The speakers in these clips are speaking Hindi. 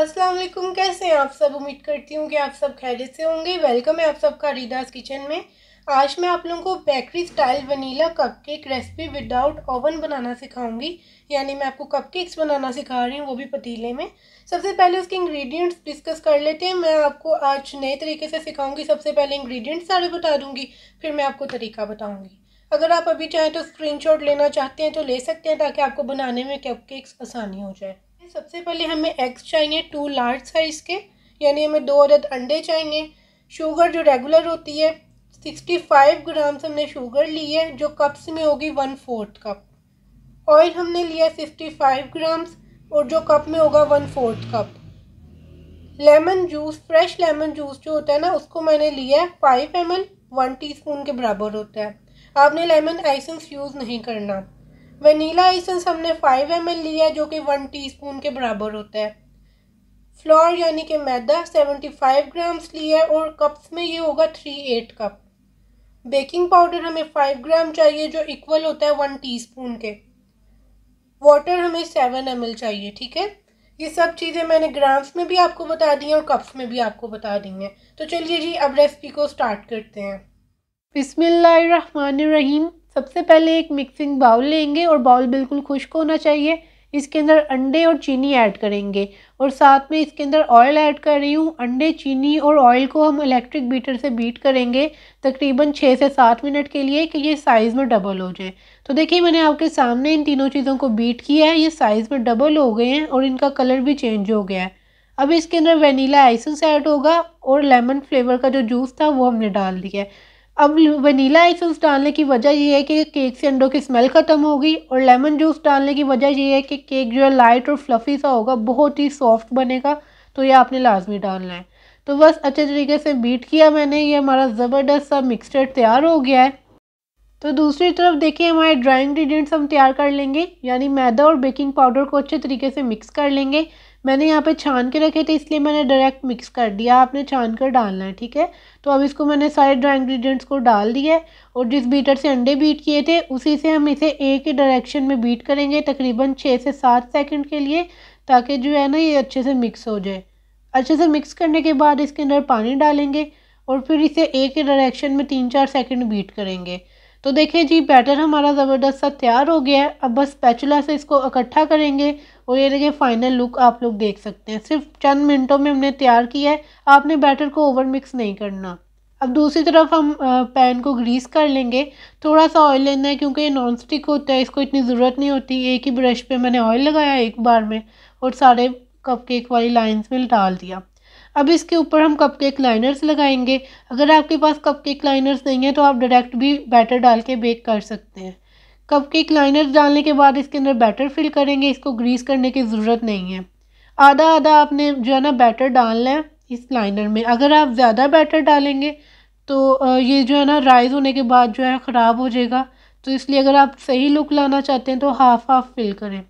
अस्सलाम वालेकुम, कैसे हैं आप सब। उम्मीद करती हूँ कि आप सब खैरियत से होंगे। वेलकम है आप सबका रीदास किचन में। आज मैं आप लोगों को bakery style vanilla cupcake recipe without oven बनाना सिखाऊंगी, यानी मैं आपको कपकेक्स बनाना सिखा रही हूँ, वो भी पतीले में। सबसे पहले उसके इंग्रेडिएंट्स डिस्कस कर लेते हैं। मैं आपको आज नए तरीके से सिखाऊंगी। सबसे पहले इंग्रेडिएंट्स सारे बता दूँगी, फिर मैं आपको तरीका बताऊँगी। अगर आप अभी चाहें तो स्क्रीनशॉट लेना चाहते हैं तो ले सकते हैं, ताकि आपको बनाने में कपकेक्स आसानी हो जाए। सबसे पहले हमें एग्स चाहिए 2 लार्ज साइज़ के, यानी हमें 2 अदद अंडे चाहिए। शुगर जो रेगुलर होती है 65 ग्राम हमने शुगर ली है, जो कप्स में होगी 1/4 कप। ऑयल हमने लिया 55 ग्राम्स और जो कप में होगा 1/4 cup. Lemon juice, fresh lemon juice जो होता है ना, उसको मैंने लिया है 5 ml, 1 टीस्पून के बराबर होता है। आपने लेमन एसेंस यूज़ नहीं करना। वनीला एसेंस हमने 5 ml लिया, जो कि 1 टीस्पून के बराबर होता है। फ्लोर यानी कि मैदा 75 ग्राम्स लिया है और कप्स में ये होगा 3/8 कप। बेकिंग पाउडर हमें 5 ग्राम चाहिए, जो इक्वल होता है 1 टीस्पून के। वाटर हमें 7 ml चाहिए, ठीक है। ये सब चीज़ें मैंने ग्राम्स में भी आपको बता दी हैं और कप्स में भी आपको बता दी हैं। तो चलिए जी, अब रेसिपी को स्टार्ट करते हैं। बिस्मिल्लाहिर्रहमानिर्रहीम। सबसे पहले एक मिक्सिंग बाउल लेंगे और बाउल बिल्कुल खुश्क होना चाहिए। इसके अंदर अंडे और चीनी ऐड करेंगे और साथ में इसके अंदर ऑयल ऐड कर रही हूँ। अंडे, चीनी और ऑयल को हम इलेक्ट्रिक बीटर से बीट करेंगे तकरीबन 6 से 7 मिनट के लिए, कि ये साइज़ में डबल हो जाए। तो देखिए, मैंने आपके सामने इन तीनों चीज़ों को बीट किया है, ये साइज़ में डबल हो गए हैं और इनका कलर भी चेंज हो गया है। अब इसके अंदर वनीला एसेंस ऐड होगा और लेमन फ्लेवर का जो जूस था वो हमने डाल दिया है। अब वनीला एसेंस डालने की वजह यह है कि केक से अंडों की स्मेल ख़त्म होगी, और लेमन जूस डालने की वजह यह है कि केक जो है लाइट और फ्लफ़ी सा होगा, बहुत ही सॉफ्ट बनेगा। तो ये आपने लाजमी डालना है। तो बस अच्छे तरीके से बीट किया मैंने, ये हमारा ज़बरदस्त सा मिक्सचर तैयार हो गया है। तो दूसरी तरफ देखिए, हमारे ड्राई इंग्रेडिएंट्स हम तैयार कर लेंगे, यानी मैदा और बेकिंग पाउडर को अच्छे तरीके से मिक्स कर लेंगे। मैंने यहाँ पे छान के रखे थे, इसलिए मैंने डायरेक्ट मिक्स कर दिया, आपने छान कर डालना है, ठीक है। तो अब इसको मैंने सारे ड्राई इंग्रेडिएंट्स को डाल दिया है, और जिस बीटर से अंडे बीट किए थे उसी से हम इसे एक ही डायरेक्शन में बीट करेंगे तकरीबन 6 से 7 सेकंड के लिए, ताकि जो है ना ये अच्छे से मिक्स हो जाए। अच्छे से मिक्स करने के बाद इसके अंदर पानी डालेंगे और फिर इसे एक ही डायरेक्शन में 3-4 सेकेंड बीट करेंगे। तो देखिए जी, बैटर हमारा ज़बरदस्त सा तैयार हो गया है। अब बस स्पैचुला से इसको इकट्ठा करेंगे और ये देखिए फाइनल लुक आप लोग देख सकते हैं। सिर्फ चंद मिनटों में हमने तैयार किया है। आपने बैटर को ओवर मिक्स नहीं करना। अब दूसरी तरफ हम पैन को ग्रीस कर लेंगे। थोड़ा सा ऑयल लेना है, क्योंकि ये नॉन स्टिक होता है, इसको इतनी ज़रूरत नहीं होती। एक ही ब्रश पर मैंने ऑयल लगाया एक बार में और सारे कपकेक वाली लाइन्स में डाल दिया। अब इसके ऊपर हम कपकेक लाइनर्स लगाएंगे। अगर आपके पास कपकेक लाइनर्स नहीं है तो आप डायरेक्ट भी बैटर डाल के बेक कर सकते हैं। कपकेक लाइनर्स डालने के बाद इसके अंदर बैटर फिल करेंगे। इसको ग्रीस करने की ज़रूरत नहीं है। आधा आधा आपने जो है ना बैटर डालना है इस लाइनर में। अगर आप ज़्यादा बैटर डालेंगे तो ये जो है ना राइज़ होने के बाद जो है ख़राब हो जाएगा। तो इसलिए अगर आप सही लुक लाना चाहते हैं तो हाफ हाफ फिल करें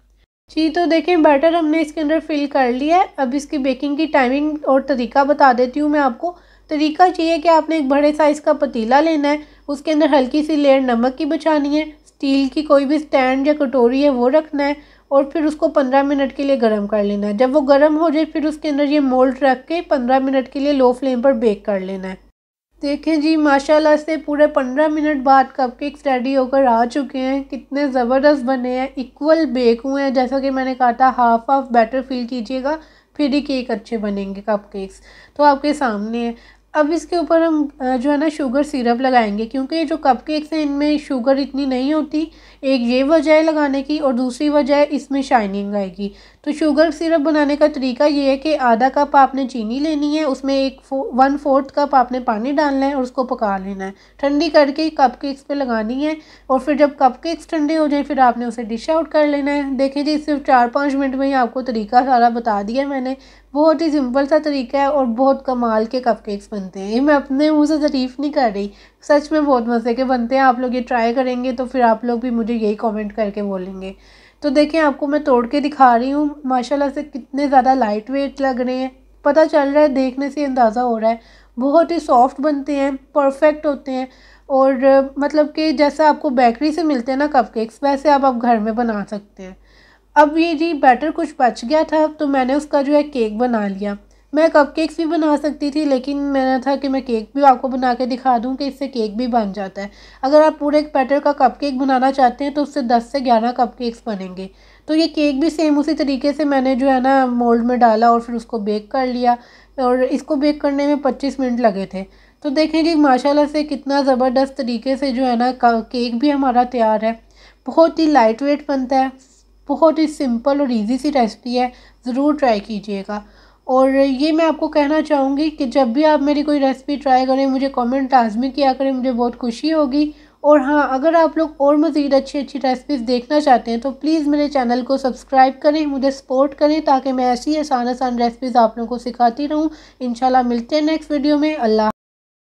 जी। तो देखें, बैटर हमने इसके अंदर फिल कर लिया है। अब इसकी बेकिंग की टाइमिंग और तरीका बता देती हूँ मैं आपको। तरीका चाहिए कि आपने एक बड़े साइज़ का पतीला लेना है, उसके अंदर हल्की सी लेयर नमक की बचानी है। स्टील की कोई भी स्टैंड या कटोरी है वो रखना है, और फिर उसको 15 मिनट के लिए गर्म कर लेना है। जब वो गर्म हो जाए फिर उसके अंदर ये मोल्ड रख के 15 मिनट के लिए लो फ्लेम पर बेक कर लेना है। देखें जी, माशाल्लाह से पूरे 15 मिनट बाद कपकेक्स रेडी होकर आ चुके हैं। कितने ज़बरदस्त बने हैं, इक्वल बेक हुए हैं। जैसा कि मैंने कहा था, हाफ हाफ बैटर फिल कीजिएगा, फिर ही केक अच्छे बनेंगे। कपकेक्स तो आपके सामने है। अब इसके ऊपर हम जो है ना शुगर सिरप लगाएंगे, क्योंकि ये जो कपकेक्स हैं इनमें शुगर इतनी नहीं होती। एक ये वजह है लगाने की, और दूसरी वजह इसमें शाइनिंग आएगी। तो शुगर सिरप बनाने का तरीका ये है कि आधा कप आपने चीनी लेनी है, उसमें 1/4 कप आपने पानी डालना है और उसको पका लेना है। ठंडी करके कपकेक्स पे लगानी है, और फिर जब कपकेक्स ठंडे हो जाए फिर आपने उसे डिश आउट कर लेना है। देखें जी, सिर्फ 4-5 मिनट में ही आपको तरीका सारा बता दिया मैंने। बहुत ही सिंपल सा तरीका है और बहुत कमाल के कपकेक्स बनते हैं। ये मैं अपने मुँह से तारीफ़ नहीं कर रही, सच में बहुत मज़े के बनते हैं। आप लोग ये ट्राई करेंगे तो फिर आप लोग भी मुझे यही कमेंट करके बोलेंगे। तो देखें, आपको मैं तोड़ के दिखा रही हूँ। माशाल्लाह से कितने ज़्यादा लाइट वेट लग रहे हैं, पता चल रहा है, देखने से अंदाज़ा हो रहा है। बहुत ही सॉफ्ट बनते हैं, परफेक्ट होते हैं, और मतलब कि जैसा आपको बेकरी से मिलते हैं ना कपकेक्स, वैसे आप घर में बना सकते हैं। अब ये जी बैटर कुछ बच गया था, तो मैंने उसका जो है केक बना लिया। मैं कपकेक्स भी बना सकती थी, लेकिन मैंने था कि मैं केक भी आपको बना के दिखा दूं कि इससे केक भी बन जाता है। अगर आप पूरे एक बैटर का कपकेक बनाना चाहते हैं तो उससे 10 से 11 कपकेक्स बनेंगे। तो ये केक भी सेम उसी तरीके से मैंने जो है ना मोल्ड में डाला और फिर उसको बेक कर लिया, और इसको बेक करने में 25 मिनट लगे थे। तो देखें जी माशाल्लाह से कितना ज़बरदस्त तरीके से जो है ना केक भी हमारा तैयार है। बहुत ही लाइट वेट बनता है, बहुत ही सिंपल और इजी सी रेसिपी है, ज़रूर ट्राई कीजिएगा। और ये मैं आपको कहना चाहूँगी कि जब भी आप मेरी कोई रेसिपी ट्राई करें मुझे कमेंट लाजमी किया करें, मुझे बहुत खुशी होगी। और हाँ, अगर आप लोग और मज़ीद अच्छी अच्छी रेसिपीज़ देखना चाहते हैं तो प्लीज़ मेरे चैनल को सब्सक्राइब करें, मुझे सपोर्ट करें, ताकि मैं ऐसी आसान रेसिपीज़ आप लोगों को सिखाती रहूँ। इंशाल्लाह मिलते हैं नेक्स्ट वीडियो में। अल्लाह।